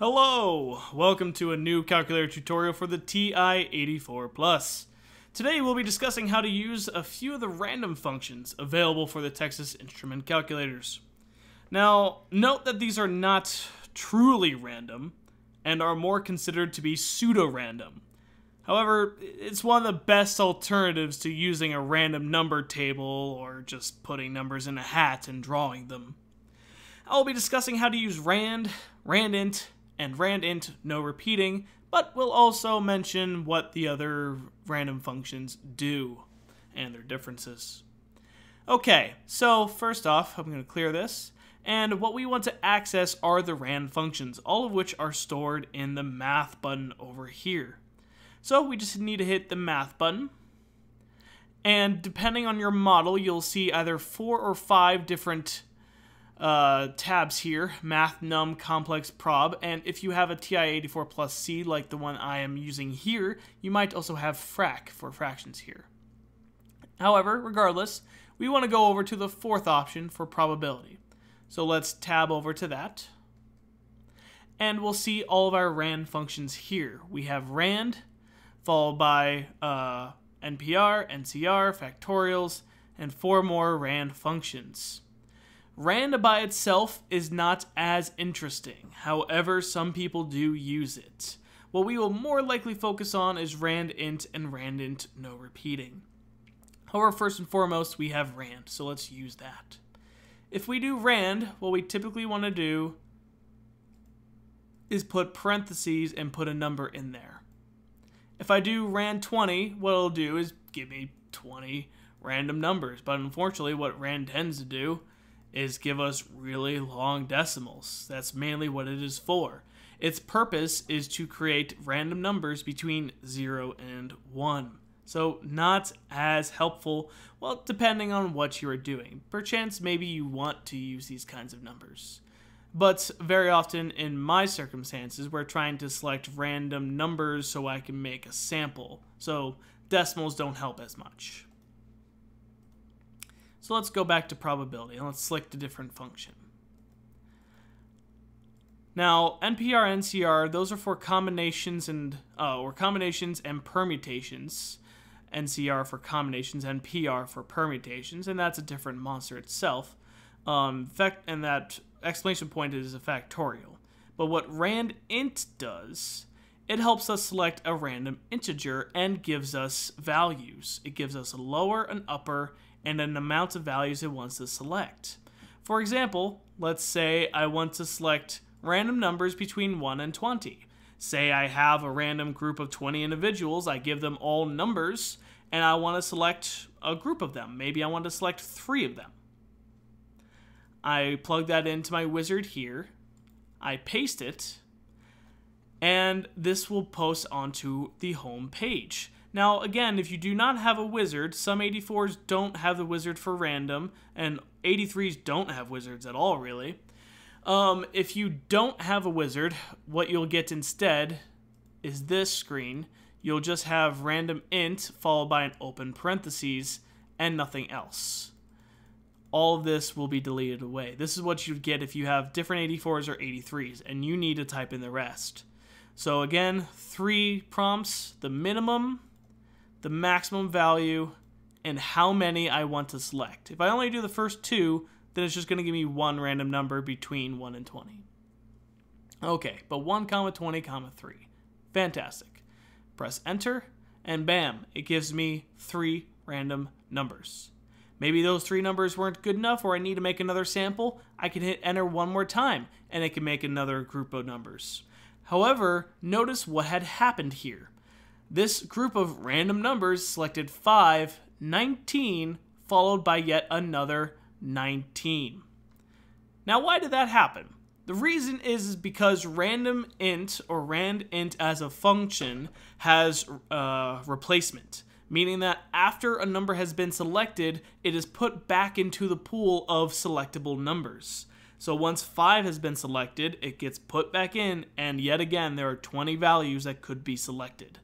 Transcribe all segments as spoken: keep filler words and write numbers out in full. Hello! Welcome to a new calculator tutorial for the T I eighty-four Plus. Today we'll be discussing how to use a few of the random functions available for the Texas Instrument calculators. Now, note that these are not truly random, and are more considered to be pseudo-random. However, it's one of the best alternatives to using a random number table or just putting numbers in a hat and drawing them. I'll be discussing how to use rand, RandInt, and RandInt no repeating, but we'll also mention what the other random functions do and their differences. Okay, so first off, I'm going to clear this, and what we want to access are the rand functions, all of which are stored in the math button over here. So we just need to hit the math button, and depending on your model, you'll see either four or five different Uh, tabs here: math, num, complex, prob, and if you have a T I eighty-four plus C like the one I am using here, you might also have frac for fractions here. However, regardless, we want to go over to the fourth option for probability. So let's tab over to that, and we'll see all of our rand functions here. We have rand, followed by uh, N P R, N C R, factorials, and four more rand functions. Rand by itself is not as interesting, however some people do use it. What we will more likely focus on is RandInt and RandInt no repeating. However, first and foremost we have rand, so let's use that. If we do rand, what we typically want to do is put parentheses and put a number in there. If I do rand twenty, what it'll do is give me twenty random numbers, but unfortunately what rand tends to do is give us really long decimals. That's mainly what it is for. Its purpose is to create random numbers between zero and one. So not as helpful, well, depending on what you are doing. Perchance maybe you want to use these kinds of numbers. But very often in my circumstances, we're trying to select random numbers so I can make a sample. So decimals don't help as much. So let's go back to probability and let's select a different function. Now N P R, N C R, those are for combinations and uh, or combinations and permutations. N C R for combinations, N P R for permutations, and that's a different monster itself. Um, fact, and that exclamation point is a factorial. But what RandInt does, it helps us select a random integer and gives us values. It gives us a lower, an upper, and an amount of values it wants to select. For example, let's say I want to select random numbers between one and twenty. Say I have a random group of twenty individuals, I give them all numbers, and I want to select a group of them. Maybe I want to select three of them. I plug that into my wizard here, I paste it, and this will post onto the home page. Now, again, if you do not have a wizard, some eighty-fours don't have the wizard for random, and eighty-threes don't have wizards at all, really. Um, if you don't have a wizard, what you'll get instead is this screen. You'll just have RandInt followed by an open parentheses and nothing else. All of this will be deleted away. This is what you'd get if you have different eighty-fours or eighty-threes, and you need to type in the rest. So again, three prompts: the minimum, the maximum value, and how many I want to select. If I only do the first two, then it's just going to give me one random number between one and twenty. Okay, but one, twenty, three. Fantastic. Press enter, and bam, it gives me three random numbers. Maybe those three numbers weren't good enough, or I need to make another sample. I can hit enter one more time, and it can make another group of numbers. However, notice what had happened here. This group of random numbers selected five, nineteen, followed by yet another nineteen. Now, why did that happen? The reason is because RandInt, or RandInt as a function, has uh, replacement, meaning that after a number has been selected, it is put back into the pool of selectable numbers. So once five has been selected, it gets put back in, and yet again there are twenty values that could be selected.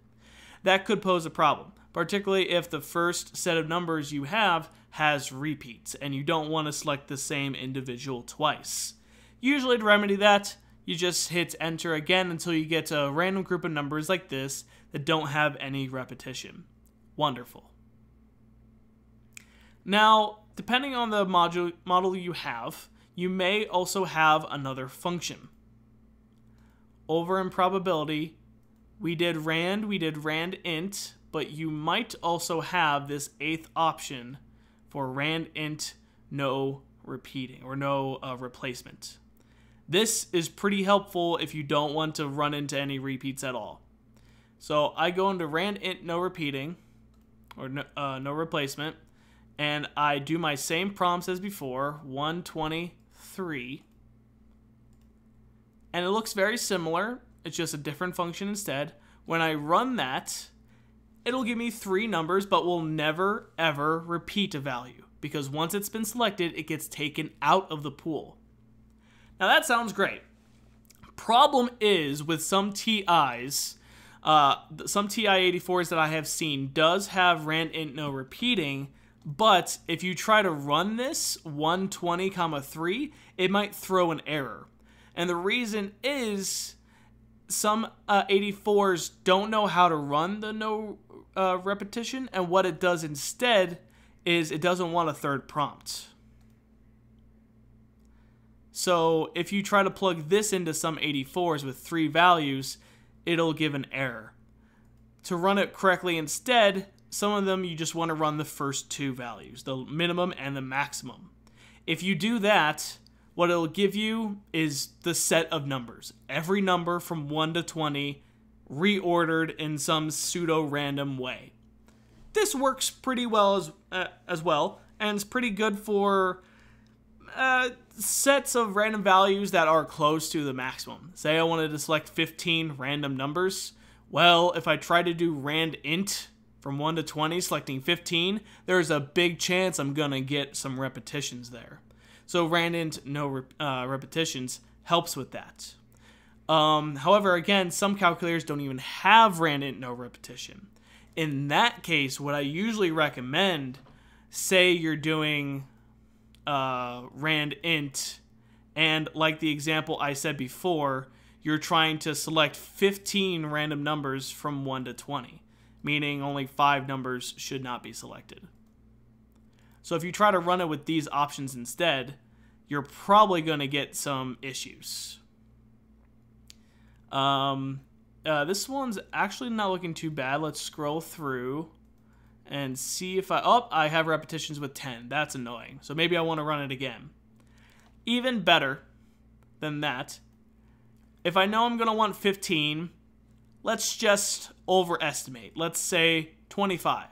That could pose a problem, particularly if the first set of numbers you have has repeats, and you don't want to select the same individual twice. Usually to remedy that, you just hit enter again until you get a random group of numbers like this that don't have any repetition. Wonderful. Now, depending on the module, model you have, you may also have another function. Over in probability, we did rand, we did RandInt, but you might also have this eighth option for RandInt no repeating or no uh, replacement. This is pretty helpful if you don't want to run into any repeats at all. So I go into RandInt no repeating or no, uh, no replacement, and I do my same prompts as before, one twenty-three, and it looks very similar. It's just a different function instead. When I run that, it'll give me three numbers, but will never ever repeat a value, because once it's been selected, it gets taken out of the pool. Now that sounds great. Problem is, with some T Is, uh, some T I eighty-fours that I have seen does have RandInt no repeating, but if you try to run this one twenty, three, it might throw an error. And the reason is, some uh, eighty-fours don't know how to run the no uh, repetition, and what it does instead is it doesn't want a third prompt. So if you try to plug this into some eighty-fours with three values, it'll give an error. To run it correctly instead, some of them you just want to run the first two values, the minimum and the maximum. If you do that, what it'll give you is the set of numbers. Every number from one to twenty reordered in some pseudo-random way. This works pretty well as, uh, as well, and it's pretty good for uh, sets of random values that are close to the maximum. Say I wanted to select fifteen random numbers. Well, if I try to do RandInt from one to twenty, selecting fifteen, there's a big chance I'm going to get some repetitions there. So RandInt no uh, repetitions helps with that. Um, however, again, some calculators don't even have RandInt no repetition. In that case, what I usually recommend, say you're doing uh, RandInt, and like the example I said before, you're trying to select fifteen random numbers from one to twenty, meaning only five numbers should not be selected. So if you try to run it with these options instead, you're probably going to get some issues. Um, uh, this one's actually not looking too bad. Let's scroll through and see if I... Oh, I have repetitions with ten. That's annoying. So maybe I want to run it again. Even better than that, if I know I'm going to want fifteen, let's just overestimate. Let's say twenty-five.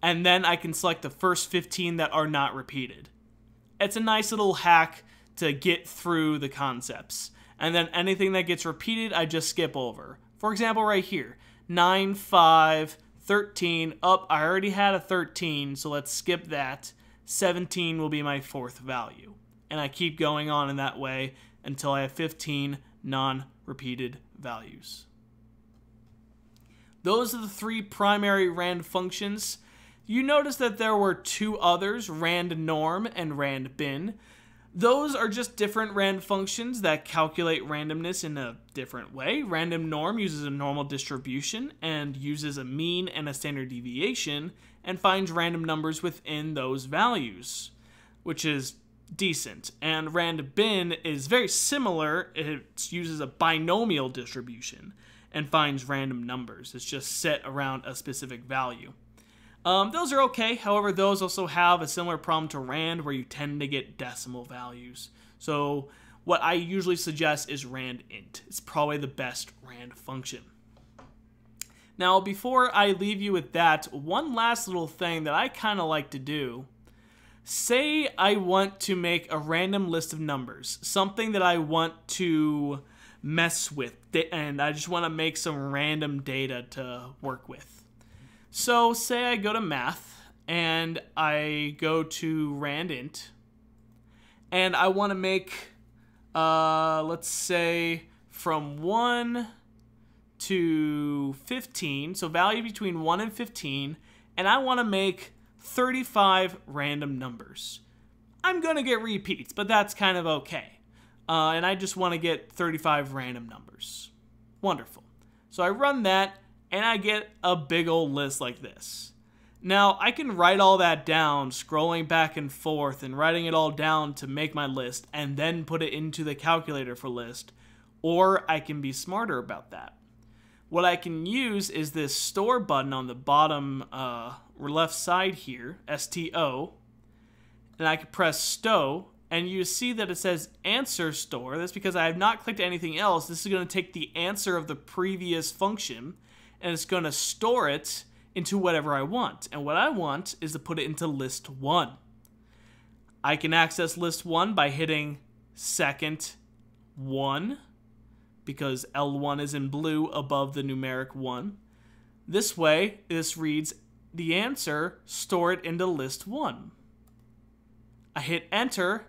And then I can select the first fifteen that are not repeated. It's a nice little hack to get through the concepts. And then anything that gets repeated, I just skip over. For example, right here, nine, five, thirteen, up, I already had a thirteen, so let's skip that. seventeen will be my fourth value. And I keep going on in that way until I have fifteen non-repeated values. Those are the three primary rand functions. You notice that there were two others, RandNorm and RandBin. Those are just different rand functions that calculate randomness in a different way. RandNorm uses a normal distribution and uses a mean and a standard deviation and finds random numbers within those values, which is decent. And RandBin is very similar. It uses a binomial distribution and finds random numbers. It's just set around a specific value. Um, those are okay. However, those also have a similar problem to rand where you tend to get decimal values. So what I usually suggest is RandInt. It's probably the best rand function. Now, before I leave you with that, one last little thing that I kind of like to do. Say I want to make a random list of numbers, something that I want to mess with, and I just want to make some random data to work with. So say I go to math and I go to RandInt and I want to make, uh, let's say from one to fifteen, so value between one and fifteen, and I want to make thirty-five random numbers. I'm going to get repeats, but that's kind of okay. uh, and I just want to get thirty-five random numbers. Wonderful. So I run that, and I get a big old list like this. Now, I can write all that down, scrolling back and forth and writing it all down to make my list and then put it into the calculator for list, or I can be smarter about that. What I can use is this store button on the bottom uh, left side here, S T O, and I can press S T O, and you see that it says answer store. That's because I have not clicked anything else. This is going to take the answer of the previous function, and it's going to store it into whatever I want. And what I want is to put it into list one. I can access list one by hitting second one, because L one is in blue above the numeric one. This way, this reads the answer, store it into list one. I hit enter.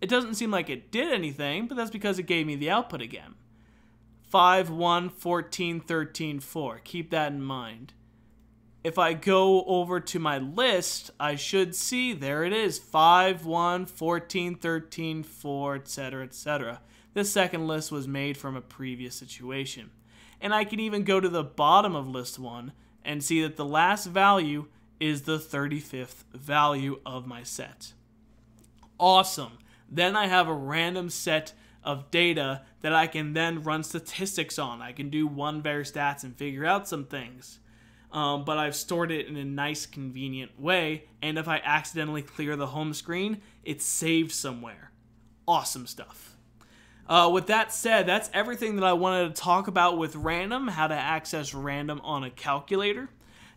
It doesn't seem like it did anything, but that's because it gave me the output again. five, one, fourteen, thirteen, four. Keep that in mind. If I go over to my list, I should see, there it is, five, one, fourteen, thirteen, four, et cetera, et cetera. This second list was made from a previous situation. And I can even go to the bottom of list one and see that the last value is the thirty-fifth value of my set. Awesome. Then I have a random set of data that I can then run statistics on. I can do one var stats and figure out some things. Um, but I've stored it in a nice, convenient way, and if I accidentally clear the home screen, it's saved somewhere. Awesome stuff. Uh, with that said, that's everything that I wanted to talk about with random, how to access random on a calculator.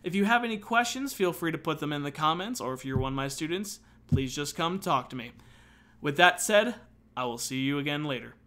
If you have any questions, feel free to put them in the comments, or if you're one of my students, please just come talk to me. With that said, I will see you again later.